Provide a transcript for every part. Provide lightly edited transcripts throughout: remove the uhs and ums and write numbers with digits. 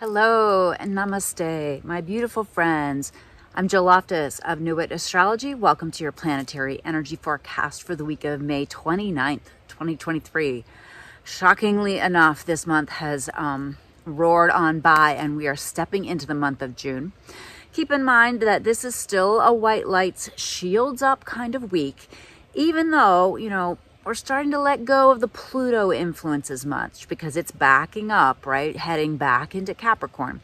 Hello and namaste, my beautiful friends. I'm Jill Loftus of Nuit Astrology. Welcome to your planetary energy forecast for the week of May 29th, 2023. Shockingly enough, this month has roared on by and we are stepping into the month of June. Keep in mind that this is still a white lights shields up kind of week, even though, you know, we're starting to let go of the Pluto influence as much because it's backing up, right? Heading back into Capricorn.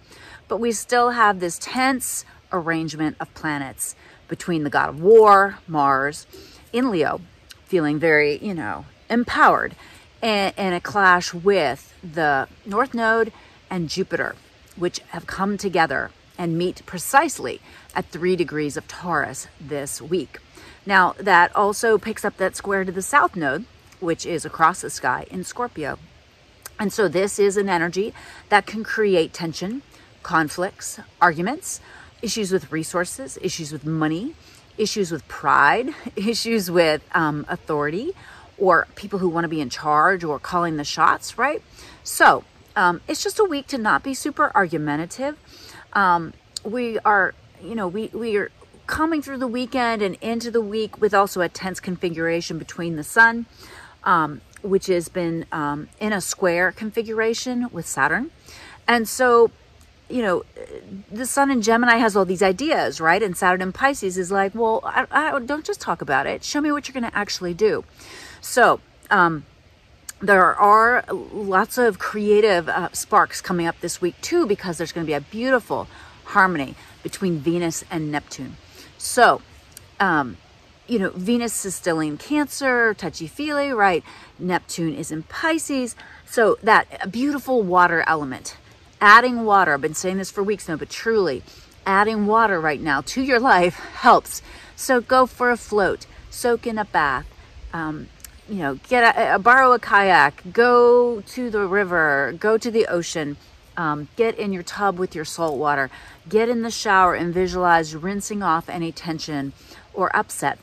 But we still have this tense arrangement of planets between the god of war, Mars, in Leo, feeling very, you know, empowered, and a clash with the North Node and Jupiter, which have come together and meet precisely at 3 degrees of Taurus this week. Now, that also picks up that square to the South Node, which is across the sky in Scorpio. And so this is an energy that can create tension, conflicts, arguments, issues with resources, issues with money, issues with pride, issues with authority, or people who want to be in charge or calling the shots, right? So it's just a week to not be super argumentative. We are, you know, we are coming through the weekend and into the week with also a tense configuration between the sun, which has been in a square configuration with Saturn. And so, you know, the sun in Gemini has all these ideas, right? And Saturn in Pisces is like, well, I don't just talk about it. Show me what you're going to actually do. So there are lots of creative sparks coming up this week too, because there's going to be a beautiful harmony between Venus and Neptune. So, you know, Venus is still in Cancer, touchy-feely, right? Neptune is in Pisces. So that beautiful water element, adding water. I've been saying this for weeks now, but truly adding water right now to your life helps. So go for a float, soak in a bath, you know, get borrow a kayak, go to the river, go to the ocean. Get in your tub with your salt water, get in the shower and visualize rinsing off any tension or upset.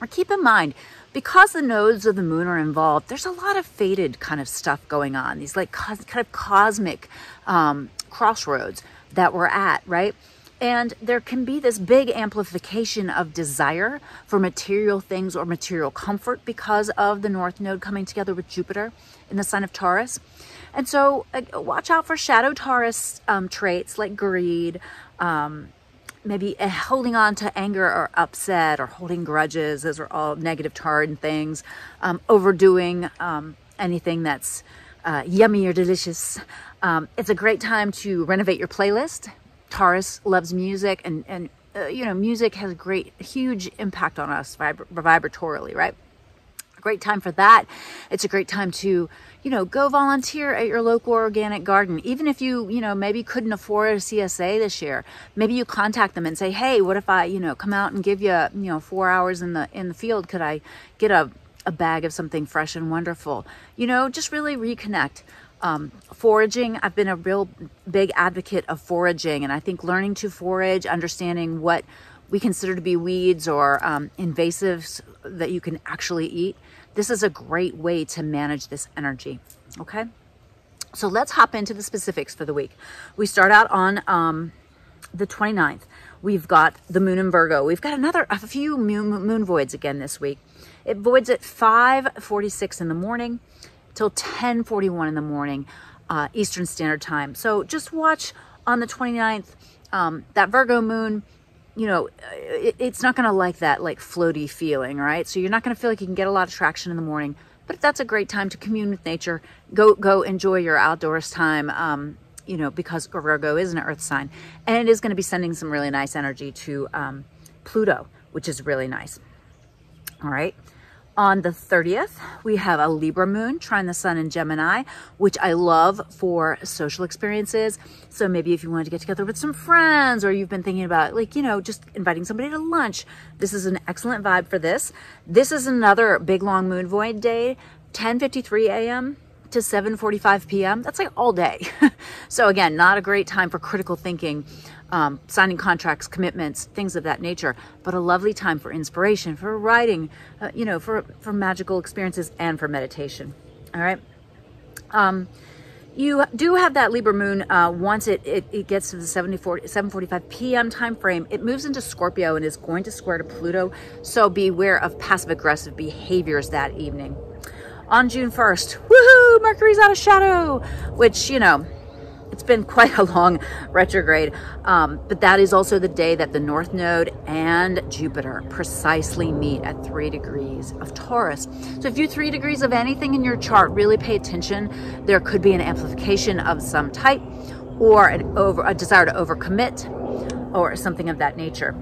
Or keep in mind, because the nodes of the moon are involved, there's a lot of faded kind of stuff going on. These like kind of cosmic crossroads that we're at, right? And there can be this big amplification of desire for material things or material comfort because of the North Node coming together with Jupiter in the sign of Taurus. And so watch out for shadow Taurus traits like greed, maybe holding on to anger or upset or holding grudges. Those are all negative Taurine things. Overdoing anything that's yummy or delicious. It's a great time to renovate your playlist. Taurus loves music, and you know, music has a great, huge impact on us vibratorily, right? A great time for that. It's a great time to, you know, go volunteer at your local organic garden. Even if you, you know, maybe couldn't afford a CSA this year, maybe you contact them and say, hey, what if I, you know, come out and give you, you know, 4 hours in the field? Could I get a bag of something fresh and wonderful? You know, just really reconnect. Foraging, I've been a real big advocate of foraging, and I think learning to forage, understanding what we consider to be weeds or invasives that you can actually eat. This is a great way to manage this energy, okay? So let's hop into the specifics for the week. We start out on the 29th. We've got the moon in Virgo. We've got a few moon voids again this week. It voids at 5:46 in the morning till 10:41 in the morning, Eastern Standard Time. So just watch on the 29th, that Virgo moon, you know, it's not going to like that like floaty feeling, right? So you're not going to feel like you can get a lot of traction in the morning, but that's a great time to commune with nature. Go enjoy your outdoors time, you know, because Virgo is an earth sign and it is going to be sending some really nice energy to Pluto, which is really nice. All right. On the 30th, we have a Libra moon trine the sun in Gemini, which I love for social experiences. So maybe if you wanted to get together with some friends or you've been thinking about, like, you know, just inviting somebody to lunch, this is an excellent vibe for this. This is another big long moon void day, 10:53 a.m. to 7:45 p.m. That's like all day. So again, not a great time for critical thinking, signing contracts, commitments, things of that nature, but a lovely time for inspiration, for writing, you know, for magical experiences and for meditation. All right. You do have that Libra moon. Once it gets to the 7:45 p.m. time frame, it moves into Scorpio and is going to square to Pluto. So beware of passive-aggressive behaviors that evening. On June 1st, woohoo! Mercury's out of shadow, which, you know, it's been quite a long retrograde, but that is also the day that the North Node and Jupiter precisely meet at 3 degrees of Taurus. So if you 3 degrees of anything in your chart, really pay attention. There could be an amplification of some type, or a desire to overcommit, or something of that nature.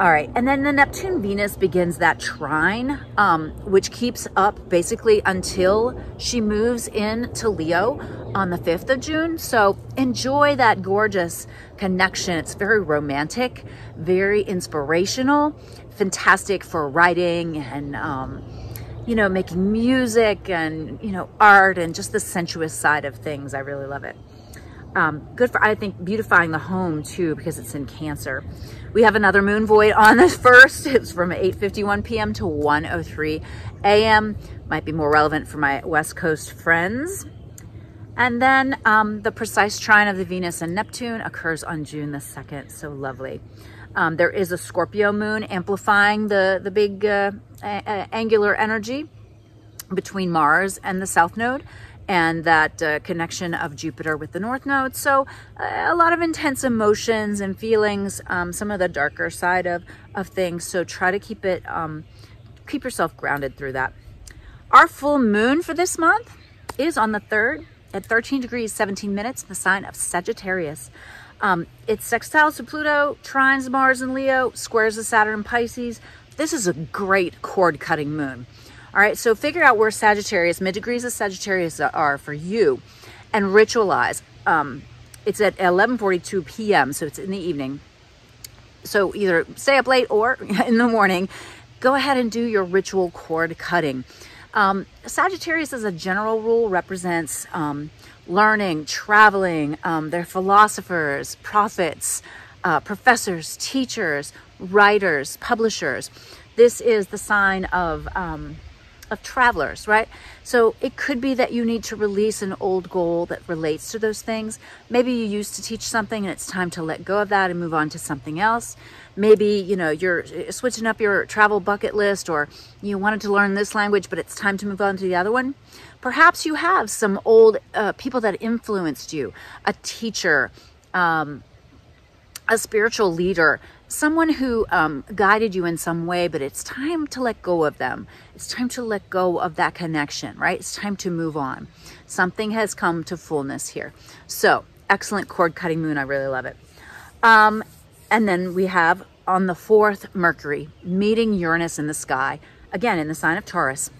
All right, and then the Neptune-Venus begins that trine, which keeps up basically until she moves into Leo on the 5th of June. So enjoy that gorgeous connection. It's very romantic, very inspirational, fantastic for writing and, you know, making music and, you know, art and just the sensuous side of things. I really love it. Good for, I think, beautifying the home too, because it's in Cancer. We have another moon void on the 1st. It's from 8:51 p.m. to 1:03 a.m. Might be more relevant for my West Coast friends. And then the precise trine of the Venus and Neptune occurs on June the 2nd. So lovely. There is a Scorpio moon amplifying the big angular energy between Mars and the South Node, and that connection of Jupiter with the North Node. So a lot of intense emotions and feelings, some of the darker side of things. So try to keep it, keep yourself grounded through that. Our full moon for this month is on the 3rd at 13 degrees, 17 minutes, the sign of Sagittarius. It's sextiles to Pluto, trines Mars and Leo, squares to Saturn and Pisces. This is a great cord cutting moon. All right, so figure out where Sagittarius, mid-degrees of Sagittarius are for you, and ritualize. It's at 11:42 p.m., so it's in the evening. So either stay up late or in the morning, go ahead and do your ritual cord cutting. Sagittarius, as a general rule, represents learning, traveling. They're philosophers, prophets, professors, teachers, writers, publishers. This is the sign of travelers, right? So it could be that you need to release an old goal that relates to those things. Maybe you used to teach something and it's time to let go of that and move on to something else. Maybe, you know, you're switching up your travel bucket list, or you wanted to learn this language, but it's time to move on to the other one. Perhaps you have some old people that influenced you, a teacher, a spiritual leader, someone who guided you in some way, but it's time to let go of them. It's time to let go of that connection, right? It's time to move on. Something has come to fullness here. So excellent cord cutting moon. I really love it. And then we have on the 4th, Mercury meeting Uranus in the sky, again, in the sign of Taurus.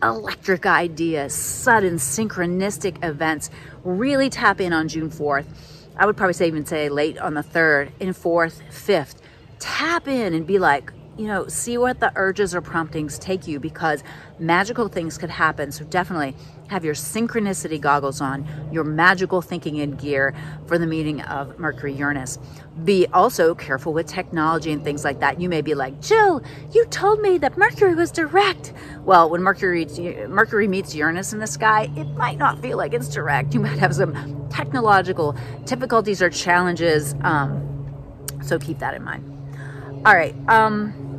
Electric ideas, sudden synchronistic events. Really tap in on June 4th. I would probably say late on the 3rd and 4th, 5th. Tap in and be like, you know, see what the urges or promptings take you, because magical things could happen. So definitely have your synchronicity goggles on, your magical thinking in gear for the meeting of Mercury Uranus. Be also careful with technology and things like that. You may be like, Jill, you told me that Mercury was direct. Well, when Mercury meets Uranus in the sky, it might not feel like it's direct. You might have some technological difficulties or challenges. So keep that in mind. All right,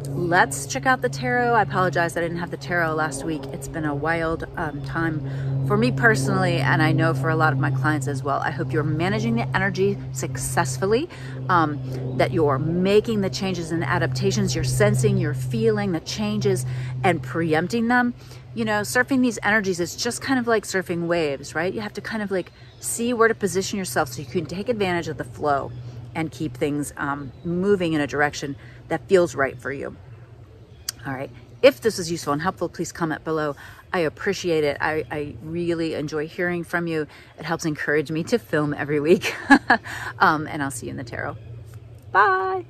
let's check out the tarot. I apologize, I didn't have the tarot last week. It's been a wild time for me personally, and I know for a lot of my clients as well. I hope you're managing the energy successfully, that you're making the changes and adaptations, you're sensing, you're feeling the changes and preempting them. You know, surfing these energies is just kind of like surfing waves, right? You have to kind of like see where to position yourself so you can take advantage of the flow and keep things moving in a direction that feels right for you. All right, if this is useful and helpful, please comment below. I appreciate it. I really enjoy hearing from you. It helps encourage me to film every week. And I'll see you in the tarot. Bye.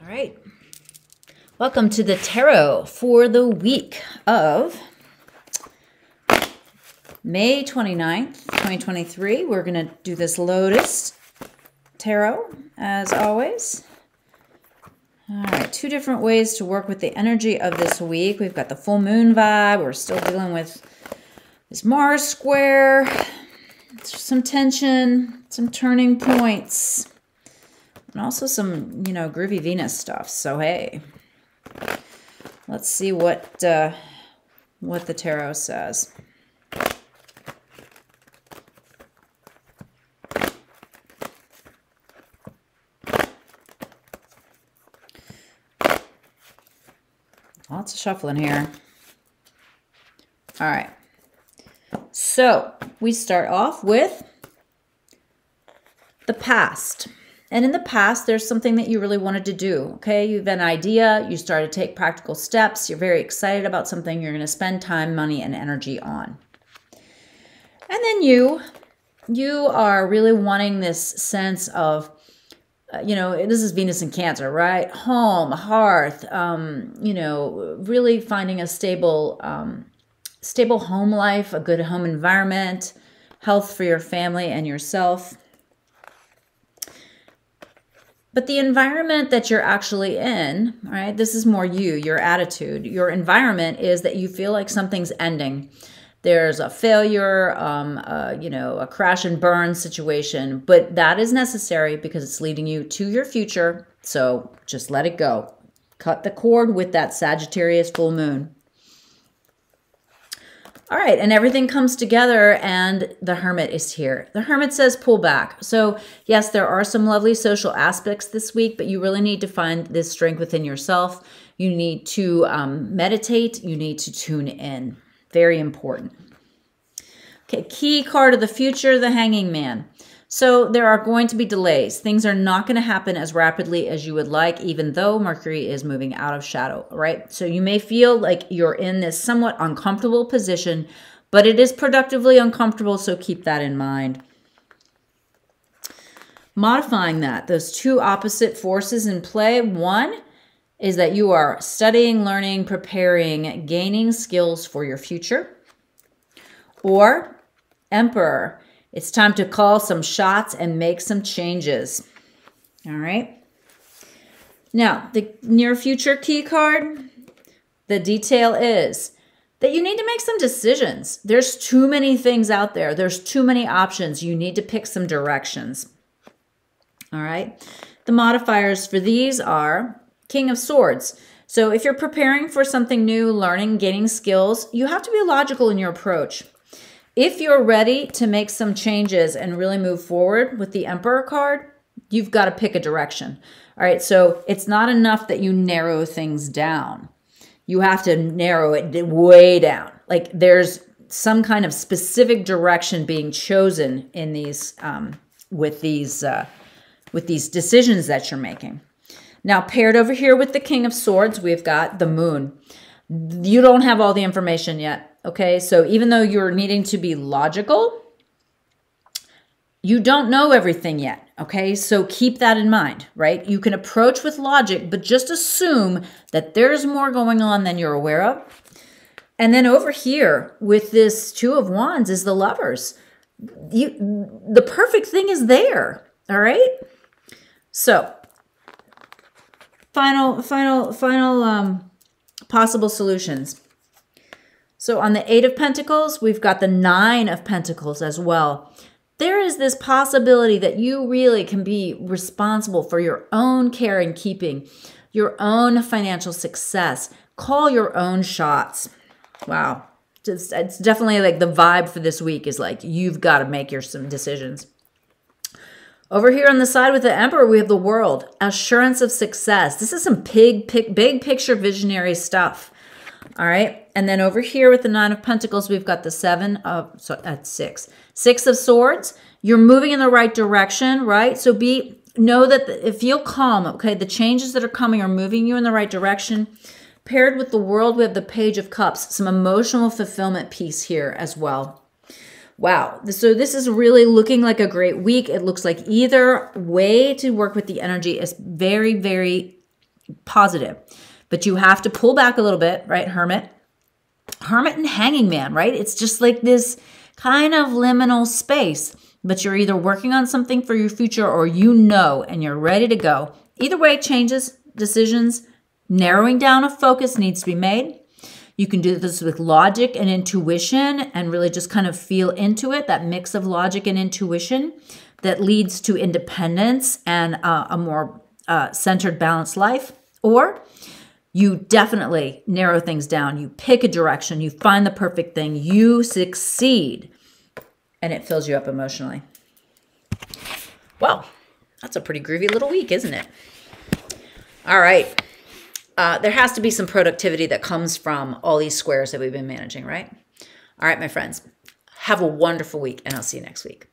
All right. Welcome to the tarot for the week of May 29th, 2023. We're gonna do this Lotus tarot as always. All right, two different ways to work with the energy of this week. We've got the full moon vibe. We're still dealing with is Mars square. Some tension, some turning points, and also some, you know, groovy Venus stuff. So hey, let's see what the tarot says. Lots of shuffling here. All right. So we start off with the past. And in the past, there's something that you really wanted to do, okay? You have an idea, you start to take practical steps, you're very excited about something you're going to spend time, money, and energy on. And then you are really wanting this sense of, you know, this is Venus in Cancer, right? Home, hearth, you know, really finding a stable stable home life, a good home environment, health for your family and yourself. But the environment that you're actually in, right, this is more you, your attitude. Your environment is that you feel like something's ending. There's a failure, you know, a crash and burn situation. But that is necessary because it's leading you to your future. So just let it go. Cut the cord with that Sagittarius full moon. All right, and everything comes together and the Hermit is here. The Hermit says pull back. So yes, there are some lovely social aspects this week, but you really need to find this strength within yourself. You need to meditate. You need to tune in. Very important. Okay, key card of the future, the Hanging Man. So there are going to be delays. Things are not going to happen as rapidly as you would like, even though Mercury is moving out of shadow, right? So you may feel like you're in this somewhat uncomfortable position, but it is productively uncomfortable, so keep that in mind. Modifying that, those two opposite forces in play. One is that you are studying, learning, preparing, gaining skills for your future. Or Emperor, it's time to call some shots and make some changes. All right. Now, the near future key card, the detail is that you need to make some decisions. There's too many things out there. There's too many options. You need to pick some directions. All right. The modifiers for these are King of Swords. So if you're preparing for something new, learning, gaining skills, you have to be logical in your approach. If you're ready to make some changes and really move forward with the Emperor card, you've got to pick a direction. All right, so it's not enough that you narrow things down. You have to narrow it way down. Like there's some kind of specific direction being chosen in these, with these decisions that you're making. Now, paired over here with the King of Swords, we've got the Moon. You don't have all the information yet, okay? So even though you're needing to be logical, you don't know everything yet, okay? So keep that in mind, right? You can approach with logic, but just assume that there's more going on than you're aware of. And then over here with this Two of Wands is the Lovers. The perfect thing is there, all right? So... Final possible solutions. So on the Eight of Pentacles, we've got the Nine of Pentacles as well. There is this possibility that you really can be responsible for your own care and keeping, your own financial success. Call your own shots. Wow. It's definitely like the vibe for this week is like, you've got to make some decisions. Over here on the side with the Emperor, we have the World. Assurance of success. This is some big picture visionary stuff. All right. And then over here with the Nine of Pentacles, we've got the Six of Swords. You're moving in the right direction, right? So know that feel calm, okay? The changes that are coming are moving you in the right direction. Paired with the World, we have the Page of Cups. Some emotional fulfillment piece here as well. Wow. So this is really looking like a great week. It looks like either way to work with the energy is very, very positive. But you have to pull back a little bit, right, Hermit? Hermit and Hanging Man, right? It's just like this kind of liminal space. But you're either working on something for your future or you know and you're ready to go. Either way, changes, decisions, narrowing down of focus needs to be made. You can do this with logic and intuition and really just kind of feel into it, that mix of logic and intuition that leads to independence and a more centered, balanced life. Or you definitely narrow things down. You pick a direction. You find the perfect thing. You succeed. And it fills you up emotionally. Well, that's a pretty groovy little week, isn't it? All right. There has to be some productivity that comes from all these squares that we've been managing, right? All right, my friends. Have a wonderful week, and I'll see you next week.